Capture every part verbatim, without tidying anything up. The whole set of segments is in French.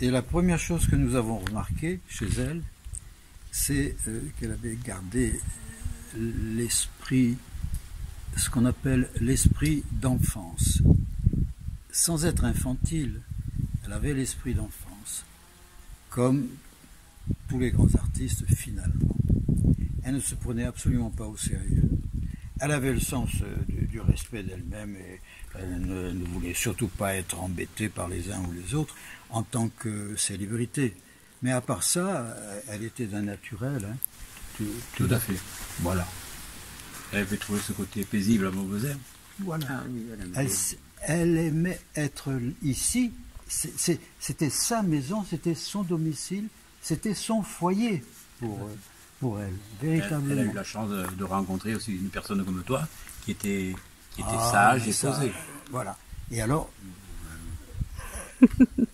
Et la première chose que nous avons remarquée chez elle, c'est euh, qu'elle avait gardé l'esprit, ce qu'on appelle l'esprit d'enfance. Sans être infantile, elle avait l'esprit d'enfance, comme tous les grands artistes finalement. Elle ne se prenait absolument pas au sérieux. Elle avait le sens du, du respect d'elle-même et elle ne, ne voulait surtout pas être embêtée par les uns ou les autres en tant que célébrité. Mais à part ça, elle était d'un naturel. Hein. Tout, tout, tout à fait. fait. Voilà. Elle avait trouvé ce côté paisible à Mauvezin. Voilà. Ah, oui, elle, elle, elle aimait être ici. C'était sa maison, c'était son domicile, c'était son foyer pour, euh, pour elle, véritablement. Elle, elle a eu la chance de, de rencontrer aussi une personne comme toi qui était, qui était ah, sage et posée. Voilà. Et alors,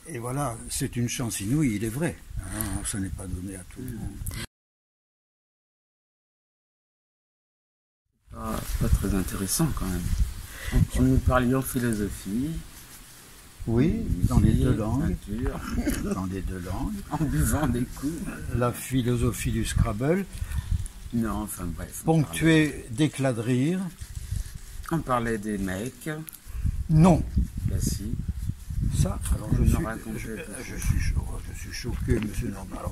et voilà, c'est une chance inouïe, il est vrai. Hein, ça n'est pas donné à tout le monde. Ah, c'est pas très intéressant quand même. Encore. Nous parlions philosophie. Oui, dans les deux langues, dans les deux langues, en buvant des coups. La philosophie du Scrabble, non, enfin bref. Ponctuée d'éclats de rire. On parlait des mecs. Non. Bah si. Ça, alors je suis, je, je suis chaud, je suis choqué, monsieur Normal.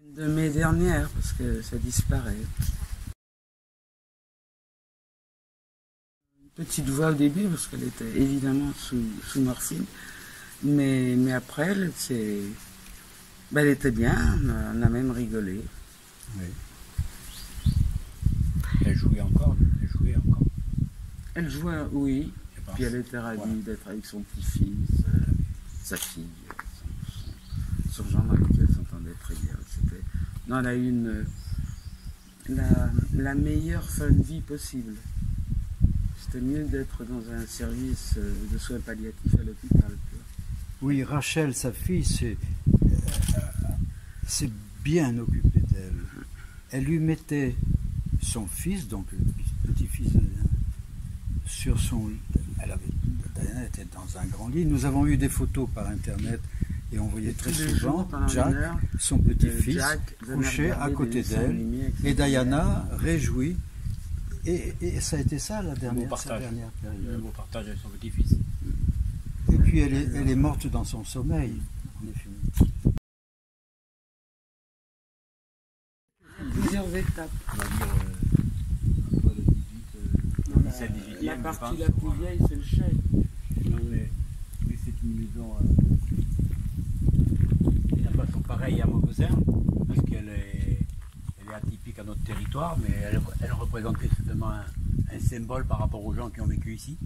Une de mes dernières, parce que ça disparaît. Petite voix au début, parce qu'elle était évidemment sous, sous morphine, mais, mais après, elle, ben, elle était bien, on a même rigolé. Oui. Elle jouait encore, elle jouait encore. Elle jouait, oui, et puis elle était ravie voilà. d'être avec son petit-fils, euh, sa fille, son, son, son gendre avec qui elle s'entendait très bien. Non, elle a eu une, la, la meilleure fin de vie possible. C'était mieux d'être dans un service de soins palliatifs à l'hôpital. Oui, Rachel, sa fille, s'est euh, bien occupée d'elle. Elle lui mettait son fils, donc le petit-fils, sur son lit. Elle avait, Diana était dans un grand lit. Nous avons eu des photos par Internet et on voyait et très souvent Jack, son petit-fils, couché à côté d'elle. Et Diana, réjouie, Et, et ça a été ça la dernière, partage, dernière période. Le beau partage avec son petit-fils. Et puis elle est, elle est morte dans son sommeil. On est fini. Plusieurs étapes. On va dire entre le dix-huit et dix-huitième. La partie la plus vieille, c'est le chêne. Non mais, mais c'est une maison. Elle n'a pas son pareil à Mauvezin, parce qu'elle est. atypique à notre territoire, mais elle, elle représente justement un, un symbole par rapport aux gens qui ont vécu ici.